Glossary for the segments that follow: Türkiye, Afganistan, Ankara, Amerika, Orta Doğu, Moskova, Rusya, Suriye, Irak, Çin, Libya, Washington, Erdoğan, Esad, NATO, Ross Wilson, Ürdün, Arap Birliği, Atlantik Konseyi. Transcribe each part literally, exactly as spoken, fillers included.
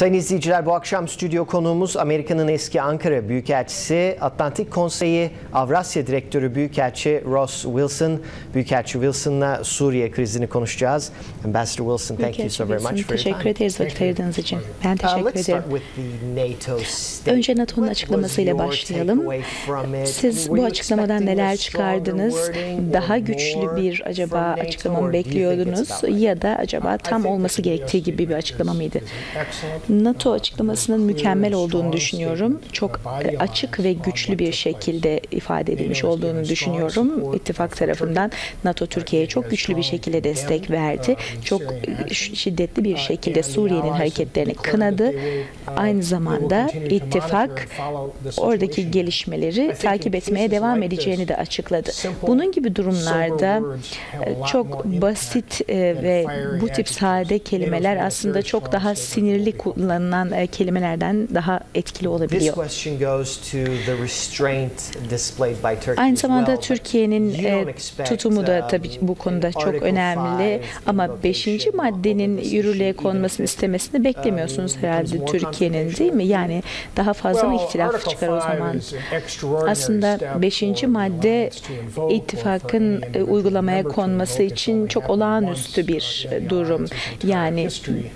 Sayın izleyiciler, bu akşam stüdyo konuğumuz Amerika'nın eski Ankara Büyükelçisi, Atlantik Konseyi Avrasya Direktörü Büyükelçi Ross Wilson. Büyükelçi Wilson'la Suriye krizini konuşacağız. Ambassador Wilson, thank you so very much for your time. Teşekkür ederiz vakit ayırdığınız için. Ben teşekkür ederim. Önce NATO'nun açıklamasıyla başlayalım. Siz bu açıklamadan neler çıkardınız? Daha güçlü bir acaba açıklama mı bekliyordunuz? Ya da acaba tam olması gerektiği gibi bir açıklama mıydı? NATO açıklamasının mükemmel olduğunu düşünüyorum. Çok açık ve güçlü bir şekilde ifade edilmiş olduğunu düşünüyorum. İttifak tarafından NATO Türkiye'ye çok güçlü bir şekilde destek verdi. Çok şiddetli bir şekilde Suriye'nin hareketlerini kınadı. Aynı zamanda ittifak oradaki gelişmeleri takip etmeye devam edeceğini de açıkladı. Bunun gibi durumlarda çok basit ve bu tip sade kelimeler aslında çok daha sinirli kullanılan kelimelerden daha etkili olabiliyor. Aynı zamanda Türkiye'nin tutumu da tabii bu konuda çok önemli, ama beşinci maddenin yürürlüğe konmasını istemesini beklemiyorsunuz herhalde Türkiye'nin, değil mi? Yani daha fazla mı ihtilaf çıkar o zaman? Aslında beşinci madde ittifakın uygulamaya konması için çok olağanüstü bir durum. Yani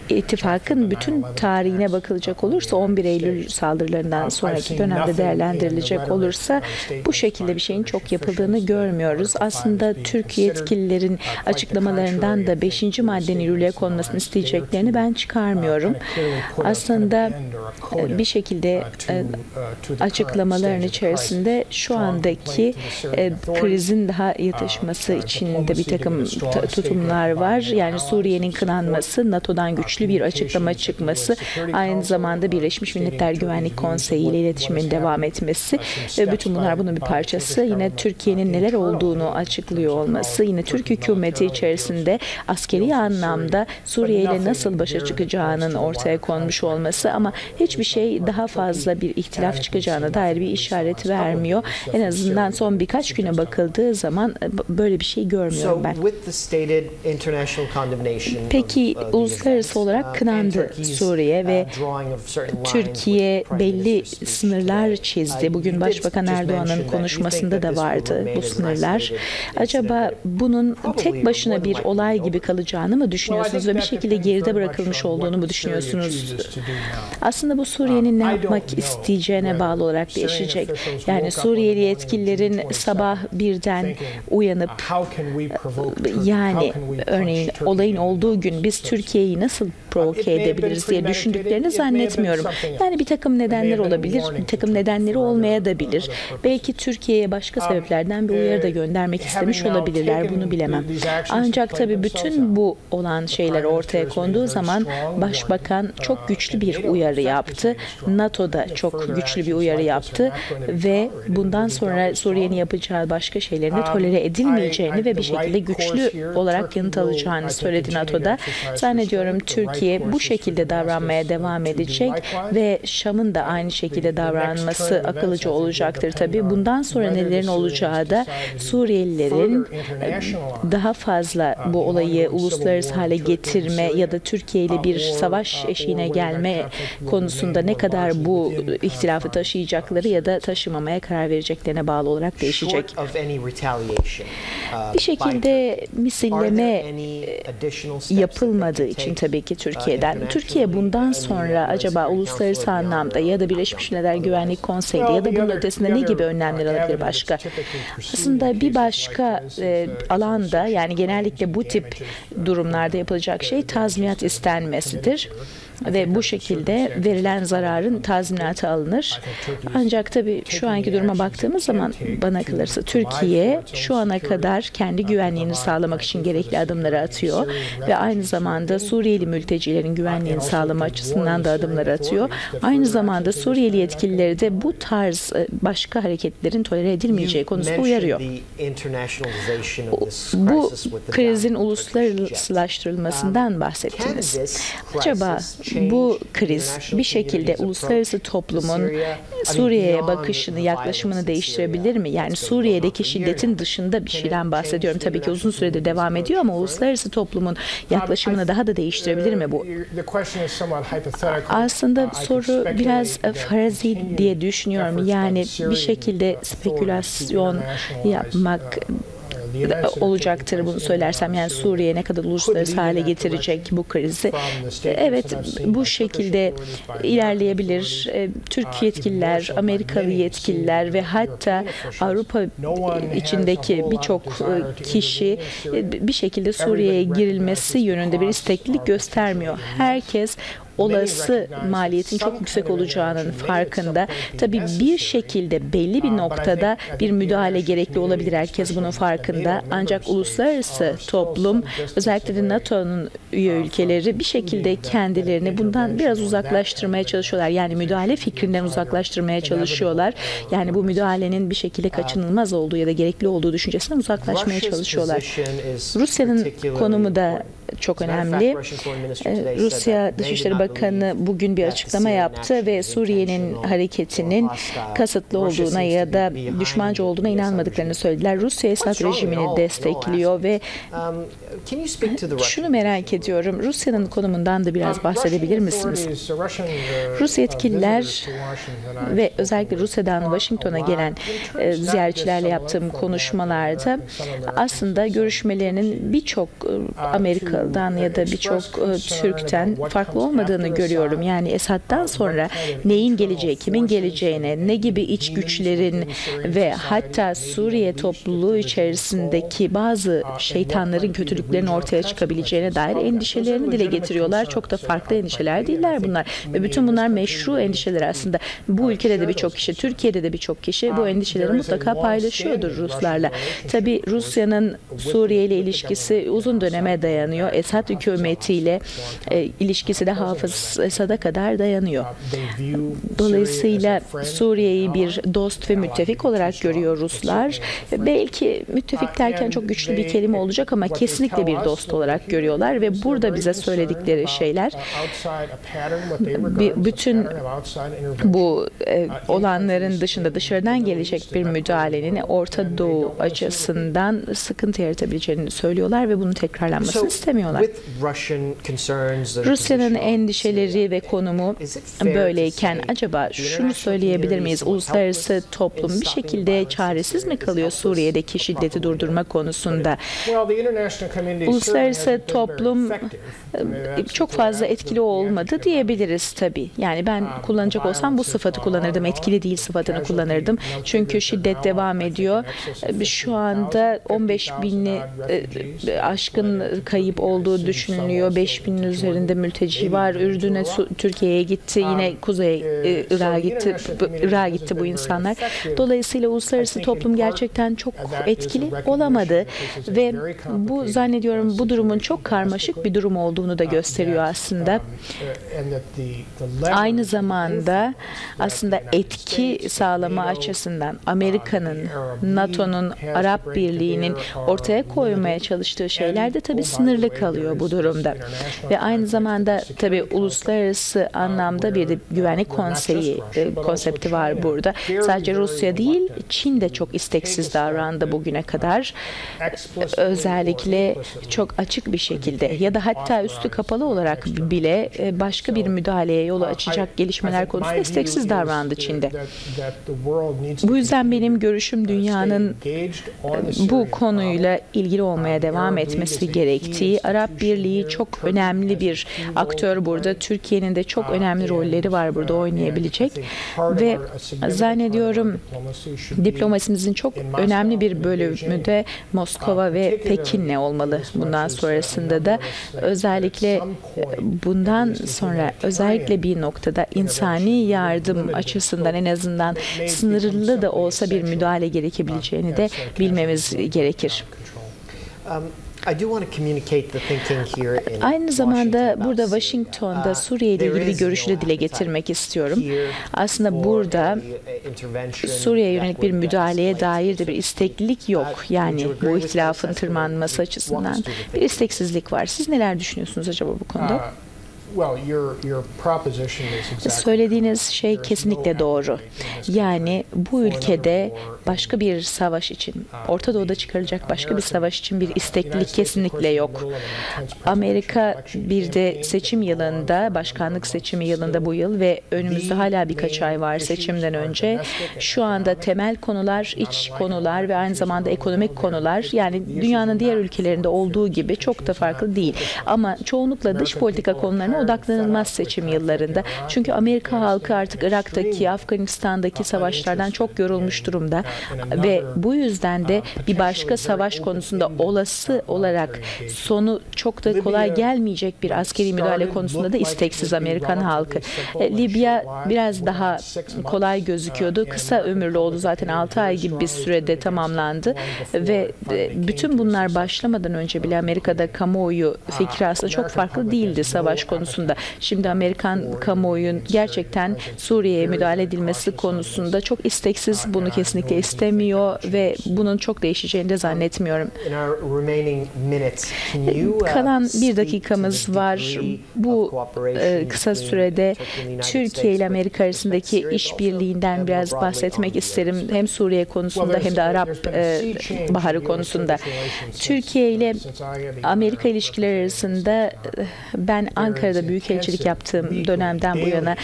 ittifakın bütün tarihine bakılacak olursa, on bir Eylül saldırılarından sonraki dönemde değerlendirilecek olursa, bu şekilde bir şeyin çok yapıldığını görmüyoruz. Aslında Türkiye yetkililerin açıklamalarından da beşinci maddenin yürürlüğe konmasını isteyeceklerini ben çıkarmıyorum. Aslında bir şekilde açıklamaların içerisinde şu andaki krizin daha yatışması için de bir takım tutumlar var. Yani Suriye'nin kınanması, NATO'dan güçlü bir açıklama çıkması, aynı zamanda Birleşmiş Milletler Güvenlik Konseyi ile iletişimin devam etmesi ve bütün bunlar bunun bir parçası. Yine Türkiye'nin neler olduğunu açıklıyor olması, yine Türk hükümeti içerisinde askeri anlamda Suriye ile nasıl başa çıkacağının ortaya konmuş olması, ama hiçbir şey daha fazla bir ihtilaf çıkacağına dair bir işaret vermiyor. En azından son birkaç güne bakıldığı zaman böyle bir şey görmüyorum ben. Peki uluslararası olarak kınandı Suriye ve Türkiye belli sınırlar çizdi. Bugün Başbakan Erdoğan'ın konuşmasında da vardı bu sınırlar. Acaba bunun tek başına bir olay gibi kalacağını mı düşünüyorsunuz ve bir şekilde geride bırakılmış olduğunu mu düşünüyorsunuz? Aslında bu Suriye'nin ne yapmak isteyeceğine bağlı olarak değişecek. Yani Suriyeli yetkililerin sabah birden uyanıp, yani örneğin olayın olduğu gün biz Türkiye'yi nasıl provoke edebiliriz diye düşündüklerini zannetmiyorum. Yani bir takım nedenler olabilir, bir takım nedenleri olmaya da bilir. Belki Türkiye'ye başka sebeplerden bir uyarı da göndermek istemiş olabilirler, bunu bilemem. Ancak tabii bütün bu olan şeyler ortaya konduğu zaman Başbakan çok güçlü bir uyarı yaptı. NATO da çok güçlü bir uyarı yaptı ve bundan sonra Suriye'nin yapacağı başka şeylerin tolere edilmeyeceğini ve bir şekilde güçlü olarak yanıt alacağını söyledi NATO'da. Zannediyorum Türkiye bu şekilde davranmaya devam edecek ve Şam'ın da aynı şekilde davranması akıllıca olacaktır tabii. Bundan sonra nelerin olacağı da Suriyelilerin daha fazla bu olayı uluslararası hale getirme ya da Türkiye ile bir savaş eşiğine gelme konusunda ne kadar bu ihtilafı taşıyacakları ya da taşımamaya karar vereceklerine bağlı olarak değişecek. Bir şekilde misilleme yapılmadığı için tabii ki Türkiye'den. Türkiye bundan sonra acaba uluslararası anlamda ya da Birleşmiş Milletler Güvenlik Konseyi ya da bunun ötesinde ne gibi önlemler alabilir başka? Aslında bir başka e, alanda, yani genellikle bu tip durumlarda yapılacak şey tazminat istenmesidir. Ve bu şekilde verilen zararın tazminatı alınır. Ancak tabii şu anki duruma baktığımız zaman bana kalırsa Türkiye şu ana kadar kendi güvenliğini sağlamak için gerekli adımları atıyor ve aynı zamanda Suriyeli mültecilerin güvenliğini sağlama açısından da adımları atıyor. Aynı zamanda Suriyeli yetkilileri de bu tarz başka hareketlerin tolere edilmeyeceği konusunda uyarıyor. Bu krizin uluslararasılaştırılmasından bahsettiniz. Acaba bu kriz bir şekilde uluslararası toplumun Suriye'ye bakışını, yaklaşımını değiştirebilir mi? Yani Suriye'deki şiddetin dışında bir şeyden bahsediyorum. Tabii ki uzun süredir devam ediyor ama uluslararası toplumun yaklaşımını daha da değiştirebilir mi bu? Aslında soru biraz farazi diye düşünüyorum. Yani bir şekilde spekülasyon yapmak olacaktır bunu söylersem. Yani Suriye ne kadar uluslararası hale getirecek bu krizi? Evet, bu şekilde ilerleyebilir. Türk yetkililer, Amerikalı yetkililer ve hatta Avrupa içindeki birçok kişi bir şekilde Suriye'ye girilmesi yönünde bir isteklilik göstermiyor. Herkes olası maliyetin çok yüksek olacağının farkında. Tabii bir şekilde belli bir noktada bir müdahale gerekli olabilir. Herkes bunun farkında. Ancak uluslararası toplum, özellikle de NATO'nun üye ülkeleri bir şekilde kendilerini bundan biraz uzaklaştırmaya çalışıyorlar. Yani müdahale fikrinden uzaklaştırmaya çalışıyorlar. Yani bu müdahalenin bir şekilde kaçınılmaz olduğu ya da gerekli olduğu düşüncesinden uzaklaşmaya çalışıyorlar. Rusya'nın konumu da çok önemli. Rusya Dışişleri Bakanı bugün bir açıklama yaptı ve Suriye'nin hareketinin kasıtlı olduğuna ya da düşmanca olduğuna inanmadıklarını söylediler. Rusya Esad rejimini destekliyor ve şunu merak ediyorum. Rusya'nın konumundan da biraz bahsedebilir misiniz? Rus yetkililer ve özellikle Rusya'dan Washington'a gelen ziyaretçilerle yaptığım konuşmalarda aslında görüşmelerinin birçok Amerikalı ya da birçok Türk'ten farklı olmadığını görüyorum. Yani Esad'dan sonra neyin geleceği, kimin geleceğine, ne gibi iç güçlerin ve hatta Suriye topluluğu içerisindeki bazı şeytanların, kötülüklerin ortaya çıkabileceğine dair endişelerini dile getiriyorlar. Çok da farklı endişeler değiller bunlar. Ve bütün bunlar meşru endişeler aslında. Bu ülkede de birçok kişi, Türkiye'de de birçok kişi bu endişeleri mutlaka paylaşıyordur Ruslarla. Tabii Rusya'nın Suriye ile ilişkisi uzun döneme dayanıyor. Esad hükümetiyle e, ilişkisi de Hafız Esad'a kadar dayanıyor. Dolayısıyla Suriye'yi bir dost ve müttefik olarak görüyor Ruslar. Belki müttefik derken çok güçlü bir kelime olacak ama kesinlikle bir dost olarak görüyorlar ve burada bize söyledikleri şeyler bütün bu e, olanların dışında dışarıdan gelecek bir müdahalenin Orta Doğu açısından sıkıntı yaratabileceğini söylüyorlar ve bunun tekrarlanmasını istemiyorlar. Rusya'nın endişeleri ve konumu böyleyken acaba şunu söyleyebilir miyiz? Uluslararası toplum bir şekilde çaresiz mi kalıyor Suriye'deki şiddeti durdurma konusunda? Uluslararası toplum çok fazla etkili olmadı diyebiliriz tabii. Yani ben kullanacak olsam bu sıfatı kullanırdım. Etkili değil sıfatını kullanırdım. Çünkü şiddet devam ediyor. Şu anda on beş bini aşkın kayıp oldu. olduğu düşünülüyor. beş binin üzerinde mülteci var. Ürdün'e, Türkiye'ye gitti. Yine Kuzey Irak'a gitti. Irak'a gitti bu insanlar. Dolayısıyla uluslararası toplum gerçekten çok etkili olamadı ve bu zannediyorum bu durumun çok karmaşık bir durum olduğunu da gösteriyor aslında. Aynı zamanda aslında etki sağlama açısından Amerika'nın, NATO'nun, Arap Birliği'nin ortaya koymaya çalıştığı şeyler de tabii sınırlı kalıyor bu durumda. Ve aynı zamanda tabii uluslararası anlamda bir de Güvenlik Konseyi e, konsepti var burada. Sadece Rusya değil, Çin de çok isteksiz davrandı bugüne kadar. Özellikle çok açık bir şekilde ya da hatta üstü kapalı olarak bile başka bir müdahaleye yolu açacak gelişmeler konusunda isteksiz davrandı Çin'de. Bu yüzden benim görüşüm dünyanın bu konuyla ilgili olmaya devam etmesi gerektiği. Arap Birliği çok önemli bir aktör burada. Türkiye'nin de çok önemli rolleri var burada oynayabilecek ve zannediyorum diplomasimizin çok önemli bir bölümü de Moskova ve Pekin'le olmalı. Bundan sonrasında da özellikle bundan sonra özellikle bir noktada insani yardım açısından en azından sınırlı da olsa bir müdahale gerekebileceğini de bilmemiz gerekir. Aynı zamanda burada Washington'da Suriye ile ilgili bir görüşü de dile getirmek istiyorum. Aslında burada Suriye yönelik bir müdahaleye dair de bir isteklilik yok. Yani bu ihtilafın tırmanması açısından bir isteksizlik var. Siz neler düşünüyorsunuz acaba bu konuda? Söylediğiniz şey kesinlikle doğru. Yani bu ülkede başka bir savaş için, Orta Doğu'da çıkarılacak başka bir savaş için bir isteklilik kesinlikle yok. Amerika bir de seçim yılında, başkanlık seçimi yılında bu yıl ve önümüzde hala birkaç ay var seçimden önce. Şu anda temel konular, iç konular ve aynı zamanda ekonomik konular, yani dünyanın diğer ülkelerinde olduğu gibi çok da farklı değil. Ama çoğunlukla dış politika konularına odaklanılmaz seçim yıllarında. Çünkü Amerika halkı artık Irak'taki, Afganistan'daki savaşlardan çok yorulmuş durumda ve bu yüzden de bir başka savaş konusunda olası olarak sonu çok da kolay gelmeyecek bir askeri müdahale konusunda da isteksiz Amerikan halkı. Libya biraz daha kolay gözüküyordu. Kısa ömürlü oldu zaten, altı ay gibi bir sürede tamamlandı ve bütün bunlar başlamadan önce bile Amerika'da kamuoyu fikri aslında çok farklı değildi savaş konusunda. Şimdi Amerikan kamuoyun gerçekten Suriye'ye müdahale edilmesi konusunda çok isteksiz, bunu kesinlikle istemiyor ve bunun çok değişeceğini de zannetmiyorum. Kalan bir dakikamız var. Bu kısa sürede Türkiye ile Amerika arasındaki işbirliğinden biraz bahsetmek isterim. Hem Suriye konusunda hem de Arap Baharı konusunda. Türkiye ile Amerika ilişkileri arasında ben Ankara'da büyükelçilik yaptığım dönemden bu yana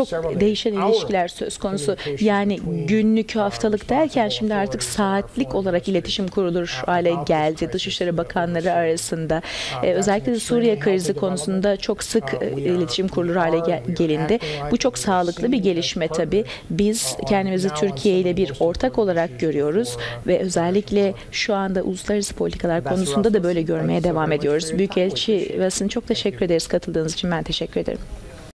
çok değişen ilişkiler söz konusu. Yani günlük, haftalık derken şimdi artık saatlik olarak iletişim kurulur hale geldi Dışişleri Bakanları arasında. Ee, özellikle de Suriye krizi konusunda çok sık iletişim kurulur hale gel gelindi. Bu çok sağlıklı bir gelişme tabii. Biz kendimizi Türkiye ile bir ortak olarak görüyoruz ve özellikle şu anda uluslararası politikalar konusunda da böyle görmeye devam ediyoruz. Büyükelçi Wilson, çok teşekkür ederiz katıldığınız için. Ben teşekkür ederim.